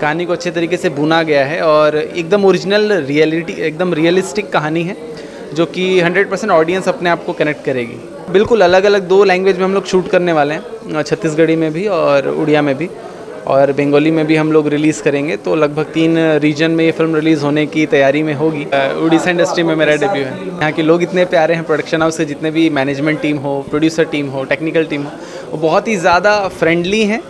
कहानी को अच्छे तरीके से बुना गया है और एकदम ओरिजिनल रियलिटी, एकदम रियलिस्टिक कहानी है जो कि 100% ऑडियंस अपने आप को कनेक्ट करेगी। बिल्कुल अलग अलग दो लैंग्वेज में हम लोग शूट करने वाले हैं, छत्तीसगढ़ी में भी और उड़िया में भी और बंगाली में भी हम लोग रिलीज़ करेंगे। तो लगभग 3 रीजन में ये फिल्म रिलीज़ होने की तैयारी में होगी। उड़ीसा इंडस्ट्री में मेरा डेब्यू है। यहाँ के लोग इतने प्यारे हैं, प्रोडक्शन हाउस के जितने भी मैनेजमेंट टीम हो, प्रोड्यूसर टीम हो, टेक्निकल टीम हो, वो बहुत ही ज़्यादा फ्रेंडली हैं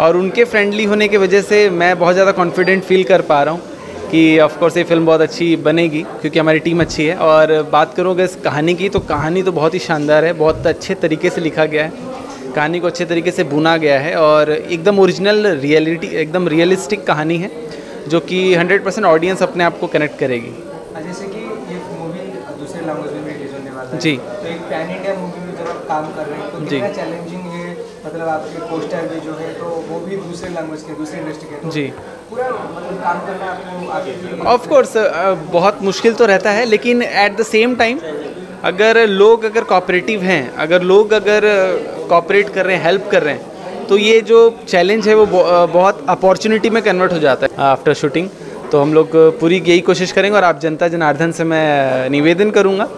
और उनके फ्रेंडली होने की वजह से मैं बहुत ज़्यादा कॉन्फिडेंट फील कर पा रहा हूँ कि ऑफकोर्स ये फिल्म बहुत अच्छी बनेगी क्योंकि हमारी टीम अच्छी है। और बात करोगे इस कहानी की, तो कहानी तो बहुत ही शानदार है, बहुत अच्छे तरीके से लिखा गया है, कहानी को अच्छे तरीके से बुना गया है और एकदम ओरिजिनल रियलिटी, एकदम रियलिस्टिक कहानी है जो कि 100% ऑडियंस अपने आप को कनेक्ट करेगी। जैसे कि ये मूवी दूसरे लैंग्वेज में भी रिलीज होने वाला है, जी, तो एक पैन इंडिया मूवी में जब आप काम कर रहे हैं तो कितना चैलेंजिंग है? मतलब आपके पोस्टर भी जो है तो वो भी दूसरे लैंग्वेज के, दूसरे इंडस्ट्री के, जी, पूरा मतलब काम करना आपको ऑफकोर्स बहुत मुश्किल तो रहता है, लेकिन एट द सेम टाइम अगर लोग कोऑपरेटिव हैं, अगर लोग कोऑपरेट कर रहे हैं, हेल्प कर रहे हैं, तो ये जो चैलेंज है वो बहुत अपॉर्चुनिटी में कन्वर्ट हो जाता है आफ्टर शूटिंग। तो हम लोग पूरी यही कोशिश करेंगे और आप जनता जनार्दन से मैं निवेदन करूँगा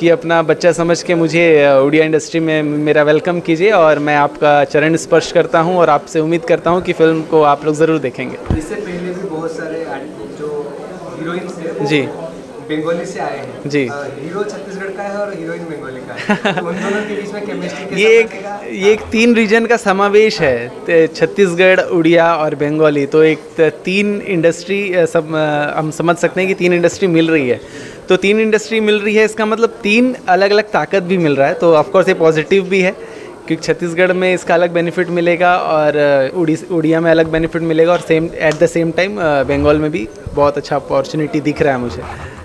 कि अपना बच्चा समझ के मुझे उड़िया इंडस्ट्री में मेरा वेलकम कीजिए और मैं आपका चरण स्पर्श करता हूँ और आपसे उम्मीद करता हूँ कि फिल्म को आप लोग ज़रूर देखेंगे। इससे पहले भी बहुत सारे जो हीरोइंस हैं, जी, बंगाली से आए हैं, जी, हीरो छत्तीसगढ़ का है और हीरोइन बंगाली का है, तो उन दोनों के बीच में केमिस्ट्री के ये एक 3 रीजन का समावेश है, छत्तीसगढ़, उड़िया और बंगाली। तो एक 3 इंडस्ट्री हम समझ सकते हैं कि 3 इंडस्ट्री मिल रही है। तो 3 इंडस्ट्री मिल रही है, इसका मतलब 3 अलग अलग ताकत भी मिल रहा है। तो ऑफकोर्स ये पॉजिटिव भी है क्योंकि छत्तीसगढ़ में इसका अलग बेनिफिट मिलेगा और उड़िया में अलग बेनिफिट मिलेगा और same at the same time Bengal में भी बहुत अच्छा अपॉर्चुनिटी दिख रहा है मुझे।